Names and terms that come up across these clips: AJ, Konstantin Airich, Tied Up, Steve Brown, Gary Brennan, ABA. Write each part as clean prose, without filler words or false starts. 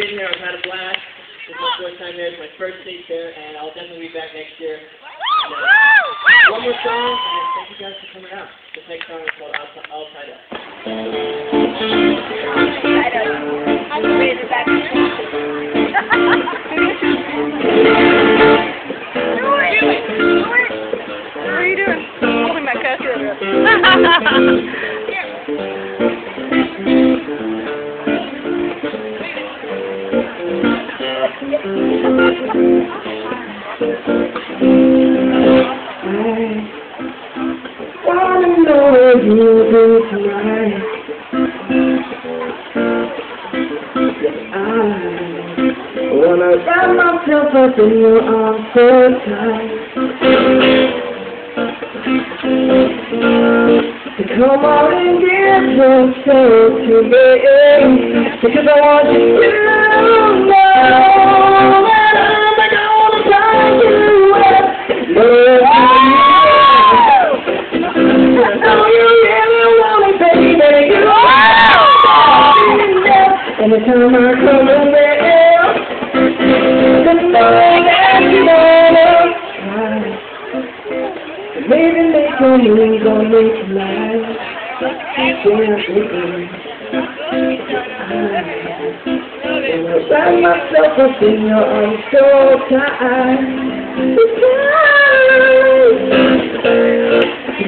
been here. I've had a blast. This is my fourth time here. It's my first date there, and I'll definitely be back next year. And, one more song, and thank you guys for coming out. This next song is called All Tied Up. Tied Up. I'm ready to back I wrap myself up in your arms so tight. So come on and give yourself to me, because I want you to know that I'm gonna tie you up. I know you really want me, baby. You are. And every time I come in there, maybe make your moves on me tonight. When I wrap myself up in your arms so tight,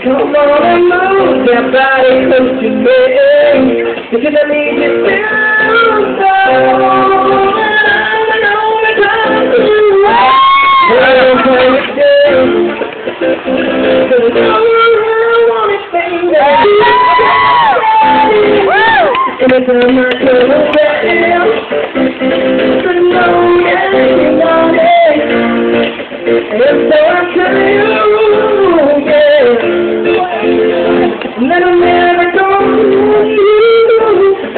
come on and move that body close to me, because I need you to know. I'm not going to fail, but no, yes, you want it. And so I tell you, yeah, that I'm never going to lose you.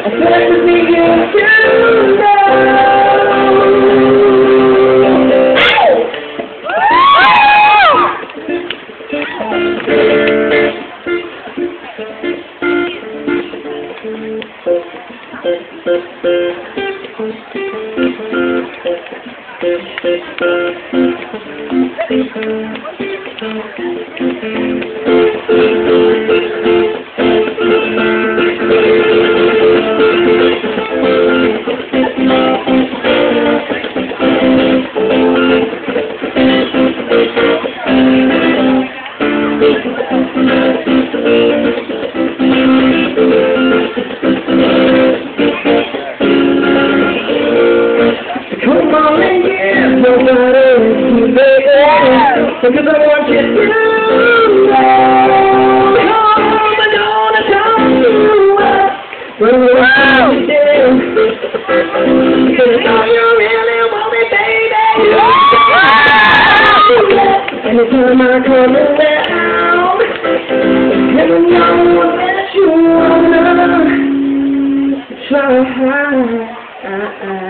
I said to me, you should because I want you to know I'm gonna tie you up. Wow. Because I know you really want me, baby. Wow. And anytime I come around, never know that you wanna try.